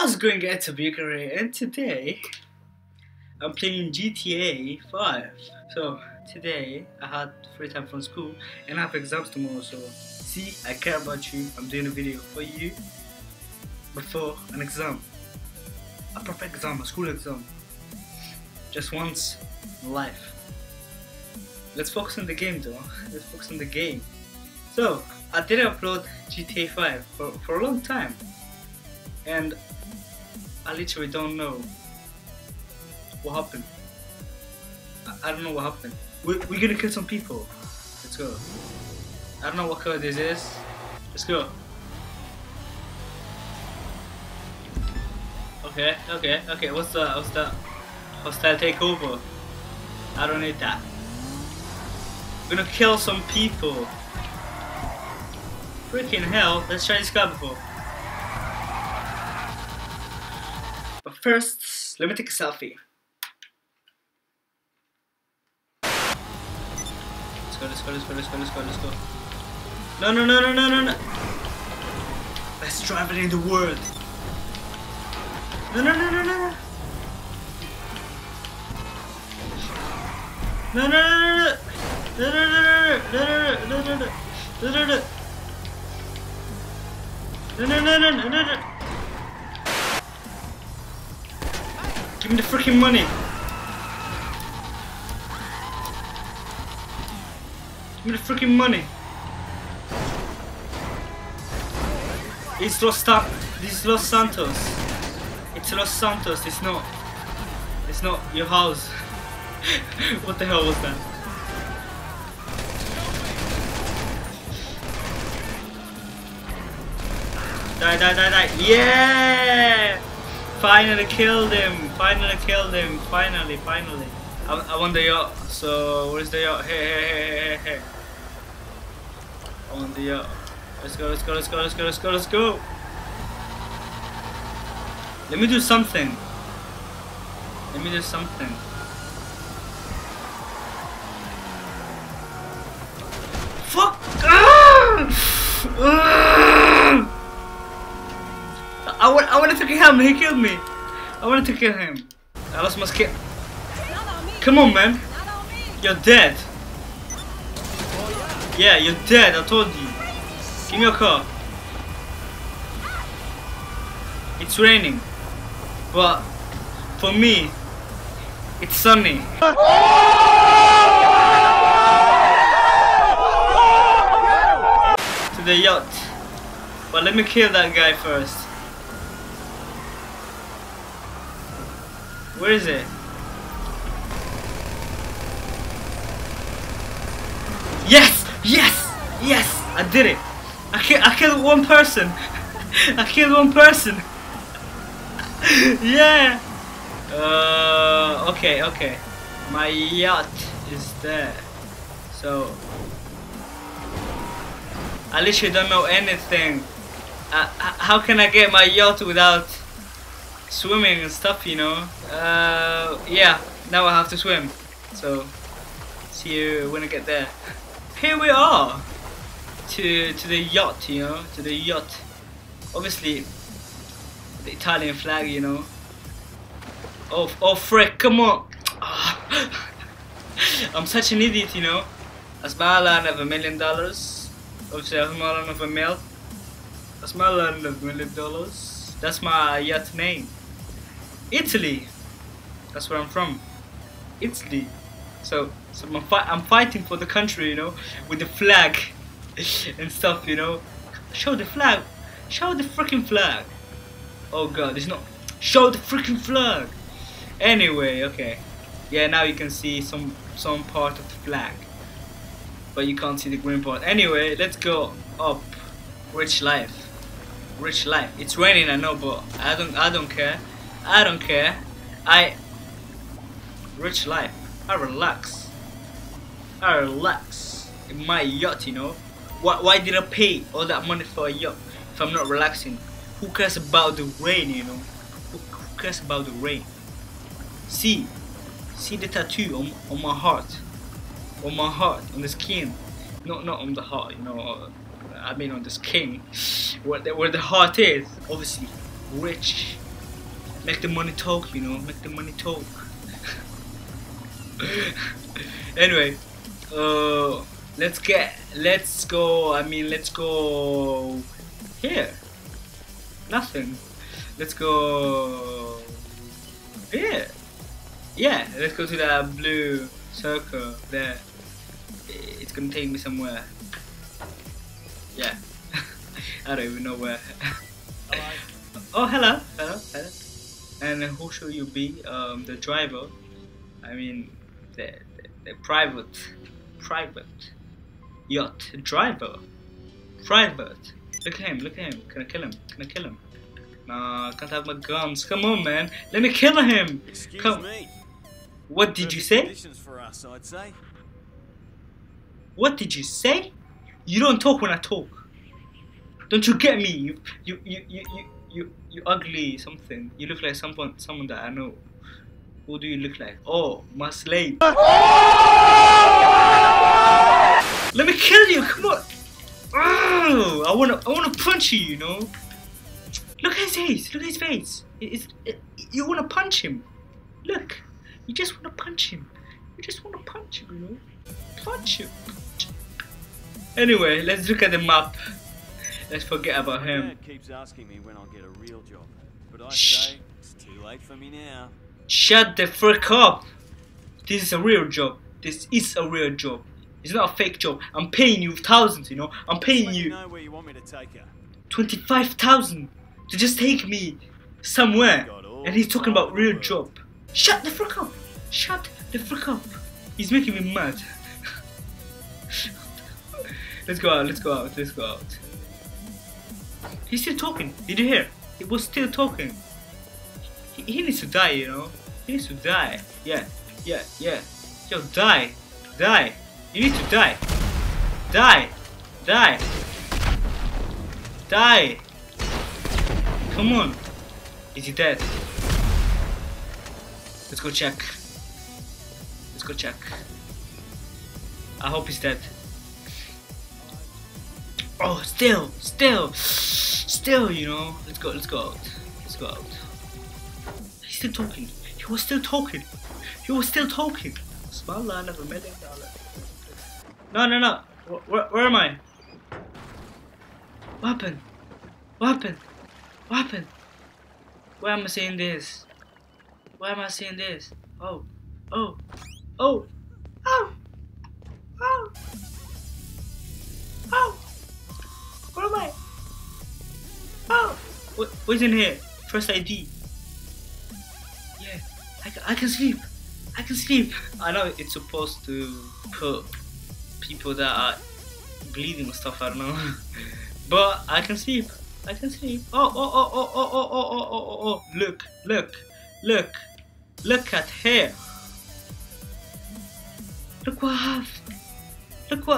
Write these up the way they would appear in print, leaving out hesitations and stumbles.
How's it going, guys? It's Abukarr, and today I'm playing GTA 5. So today I had free time from school and I have exams tomorrow, so see, I care about you. I'm doing a video for you before an exam, a proper exam, a school exam, just once in life. Let's focus on the game though, let's focus on the game. So I didn't upload GTA 5 for a long time, and I literally don't know what happened. I don't know what happened. We're gonna kill some people. Let's go. I don't know what color this is. Let's go. Okay. What's that? Hostile takeover. I don't need that. We're gonna kill some people. Freaking hell! Let's try this car before. But first, let me take a selfie. Let's go. No. Best driver in the world. No. Give me the freaking money. Give me the freaking money. It's Los Santos. This is Los Santos. It's Los Santos. It's not your house. What the hell was that? Die. Yeah! Finally killed him. I want the yacht, so where's the yacht? Hey. I want the yacht. Let's go. Let me do something. Fuck! I wanted to kill him. He killed me. I wanted to kill him. I lost my skill. Come on, man. You're dead. Yeah, you're dead. I told you. Give me your car. It's raining, but for me, it's sunny. To the yacht. But let me kill that guy first. Where is it? Yes! I did it! I killed one person! I killed one person! Yeah! Okay. My yacht is there. So... I literally don't know anything. How can I get my yacht without swimming and stuff, you know? Yeah, now I have to swim. So, see you when I get there. Here we are, to the yacht, you know, to the yacht. Obviously, the Italian flag, you know. Oh frick! Come on! Oh. I'm such an idiot, you know. $1 million. Obviously, $1 mil. $1 million. That's my yacht name. Italy. That's where I'm from. Italy. So I'm fighting for the country, you know, with the flag and stuff, you know. Show the flag. Show the freaking flag. Oh god, it's not. Show the freaking flag. Anyway, okay. Yeah, now you can see some part of the flag, but you can't see the green part. Anyway, let's go up. Rich life. It's raining, I know, but I don't care. Rich life. I relax in my yacht, you know. Why did I pay all that money for a yacht if I'm not relaxing? Who cares about the rain, you know? Who cares about the rain? See the tattoo on my heart, on the skin. Not on the heart, you know. I mean on the skin, where the heart is. Obviously, rich Make the money talk, you know, make the money talk. Anyway, let's go here. Nothing. Let's go here. Yeah, let's go to that blue circle there. It's gonna take me somewhere. Yeah. I don't even know where. Oh, hello, hello, hello. And who should you be? The driver. I mean, the private yacht driver. Private. Look at him. Look at him. Can I kill him? Can I kill him? Nah, can't have my guns. Come on, man. Let me kill him. Excuse Come. Me. What did you say? For us, I'd say. What did you say? You don't talk when I talk. Don't you get me? You ugly something. You look like someone that I know. Who do you look like? Oh, my slave. Let me kill you. Come on. Oh, I wanna punch you. You know. Look at his face. Look at his face. You wanna punch him. Look. You just wanna punch him. You just wanna punch him. You know. Punch him. Anyway, let's look at the map. Let's forget about him. My dad keeps asking me when I'll get a real job, but I say it's too late for me now. Shut the frick up! This is a real job. This is a real job. It's not a fake job. I'm paying you thousands, you know. I'm paying you. Know where you want me to take her. 25,000 to just take me somewhere. And he's talking about real job. Shut the frick up! Shut the frick up! He's making me mad. Let's go out. Let's go out. Let's go out. He's still talking. Did you hear? He was still talking. He needs to die, you know. He needs to die. Yeah, yeah, yeah. Yo, die, die. You need to die. Die, die, die. Come on. Is he dead? Let's go check. Let's go check. I hope he's dead. Oh, still, you know. Let's go out. Let's go out. He's still talking. He was still talking. Small line of $1 million. No. Where am I? What happened? Why am I seeing this? Oh. Where am I? Oh. What's in here? First ID. I can sleep. I know it's supposed to put people that are bleeding and stuff, I don't know. But I can sleep. Oh, look at her. Look what I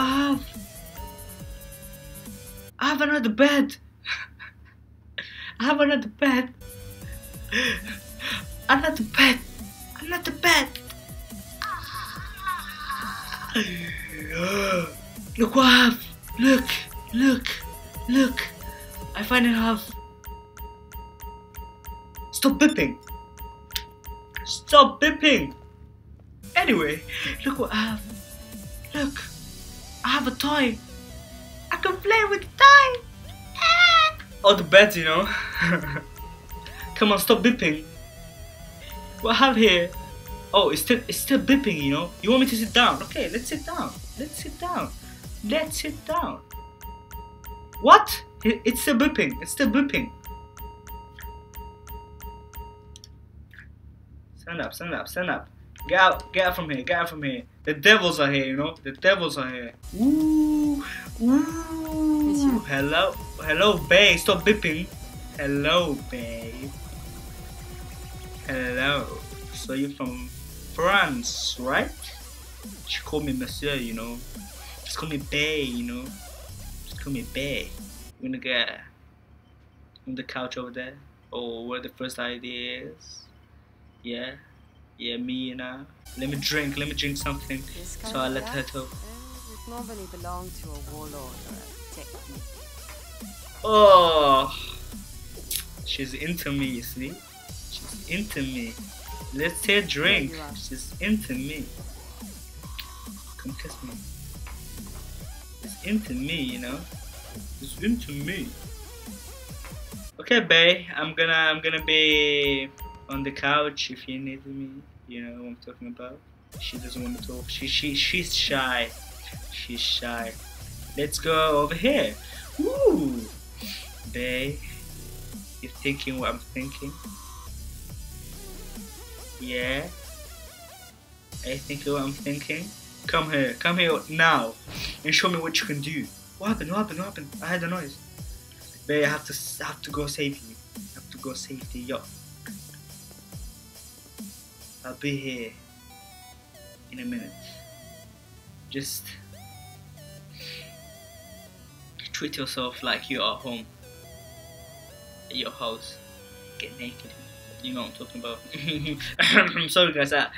have. I have another bed. I'm not the bed. Look what I have. Look. I finally have. Stop bipping. Anyway, look what I have. Look, I have a toy. I can play with the toy. Oh, the bed, you know. Come on, stop bipping. What I have here? Oh, it's still bipping, you know. You want me to sit down? Okay, let's sit down. What? It's still bipping. Stand up. Get out from here. The devils are here, you know. Ooh. Hello, babe. Stop bipping. Hello, babe. Hello, so you're from France, right? She called me Monsieur, you know. Just call me Bay, you know. We're gonna get on the couch over there. Oh, where the first idea is. Yeah, me and I. Let me drink something. So I let her talk. Would normally belong to a warlord or a technique. Oh, she's into me, you see? She's into me. Let's say drink. She's into me. Come kiss me. She's into me, you know. She's into me. Okay, babe. I'm gonna be on the couch if you need me. You know what I'm talking about. She doesn't want to talk. She's shy. She's shy. Let's go over here. Woo, babe. You're thinking what I'm thinking. Yeah. Are you thinking what I'm thinking? Come here now, and show me what you can do. What happened? What happened? What happened? I heard a noise. Babe, I have to go save you. I have to go save the yacht. I'll be here in a minute. Just treat yourself like you are home at your house. Get naked. You know what I'm talking about. I'm sorry guys, I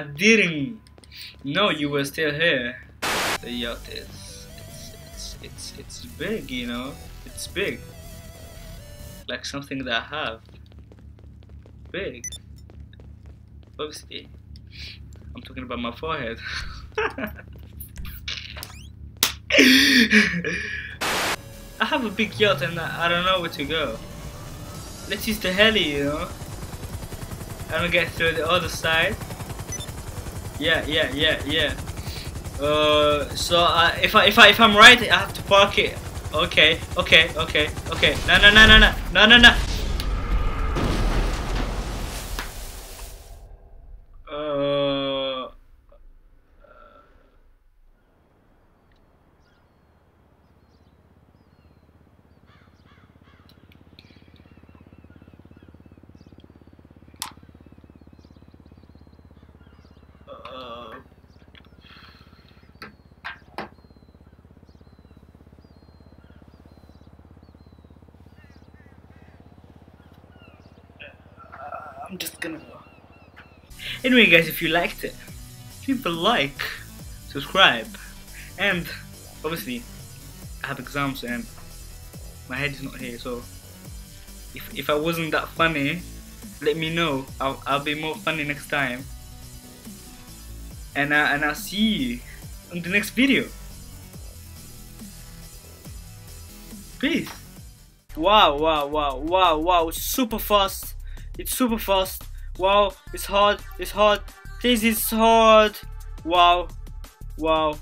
didn't know you were still here. The yacht is it's big, you know. It's big. Like something that I have. Big. Obviously. I'm talking about my forehead. I have a big yacht and I don't know where to go. Let's use the heli, you know. I don't get through the other side. Yeah. So if I'm right, I have to park it. Okay. No. I'm just gonna go. Anyway guys, if you liked it, leave a like, subscribe, and obviously I have exams and my head is not here, so if I wasn't that funny, let me know. I'll be more funny next time, and I'll see you on the next video. Peace. Wow, super fast. It's super fast. Wow, it's hard. Please, it's hard. Wow.